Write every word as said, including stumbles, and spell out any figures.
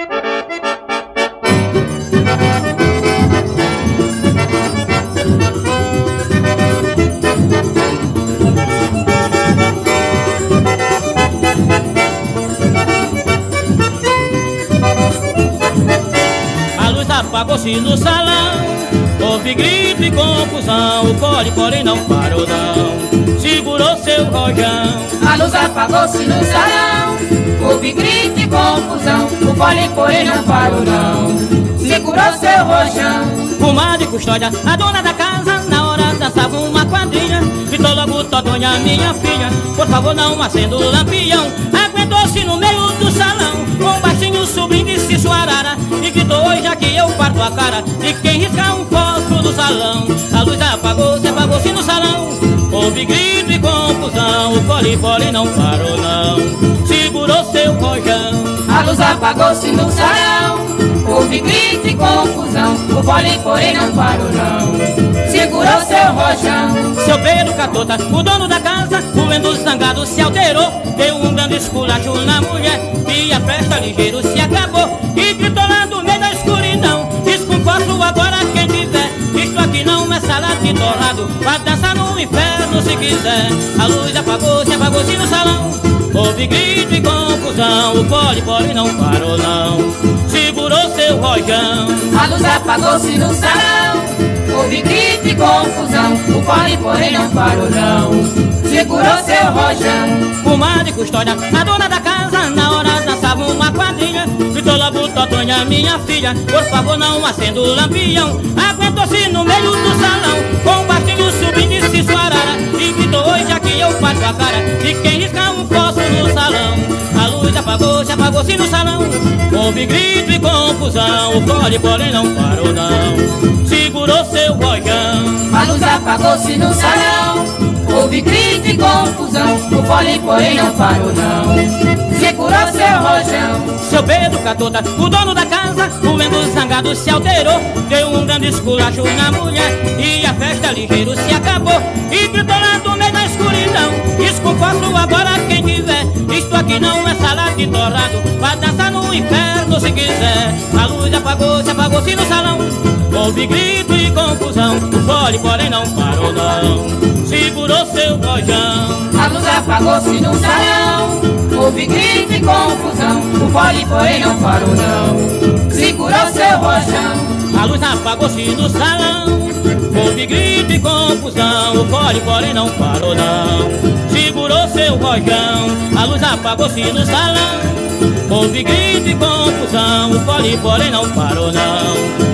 A luz apagou-se no salão, houve grito e confusão. O Cole, porém, não parou não, segurou seu rojão. A luz apagou-se no salão, houve grito e confusão. O Cole, porém, não parou não, segurou seu rojão. Comadre de custódia, a dona da casa, na hora dançava uma quadrilha. Gritou logo: Todonha, minha filha, por favor não acenda o lampião. Aguentou-se no meio do salão, com um baixinho subindo e se suarara, e gritou: hoje aqui eu parto a cara de quem riscar um fósforo do salão. A luz apagou-se, apagou-se no salão, houve grito e confusão. O Cole-Pole não parou não, segurou seu rojão. A luz apagou-se no salão, houve grito e confusão. O Cole, porém, não parou não, segurou seu rojão. Seu Pedro Catota, o dono da casa, doendo zangado, se alterou, deu um grande esculacho na mulher, e a festa ligeiro se acabou. E gritou lá no meio da escuridão: diz com fósforo agora quem tiver, isto aqui não é sala de torrado, vai dançar no inferno se quiser. A luz apagou-se, apagou-se no salão, houve grito e confusão. O Cole, porém, não parou não, segurou seu rojão. A luz apagou-se no salão, houve grito e confusão. O Cole, porém, não parou não, segurou seu rojão. Comadre custódia, a dona da casa, na hora dançava uma quadrilha. Gritou logo: Todonha, minha filha, por favor não acenda o lampião. Aguentou-se no meio do salão, com o baixinho subindo e se suarara, e gritou: hoje aqui eu parto a cara de quem riscar um fósforo no salão. A luz apagou-se, apagou-se no salão, houve grito e confusão. O Cole-Pole não parou não, segurou seu rojão. A luz apagou-se no salão, houve grito e confusão. O Cole-Pole não parou não, segurou seu rojão. Seu Pedro Catota, o dono da casa, doendo zangado, se alterou, deu um grande esculacho na mulher, e a festa ligeiro se acabou. E gritou lá do meio da escuridão: isso com fósforo agora quem tiver, isto aqui não é sala de torrado, vai dançar no inferno se quiser. A luz apagou-se, apagou-se no salão, houve grito e confusão. O Cole, porém, não parou não, segurou seu rojão. A luz apagou-se no salão, houve grito e confusão. O Cole, porém, não parou não, segurou seu rojão. A luz apagou-se no salão, houve grito e confusão. O Cole, porém, não parou não, segurou seu rojão. A luz apagou-se no salão, houve grito e confusão. O Cole, porém, não parou não,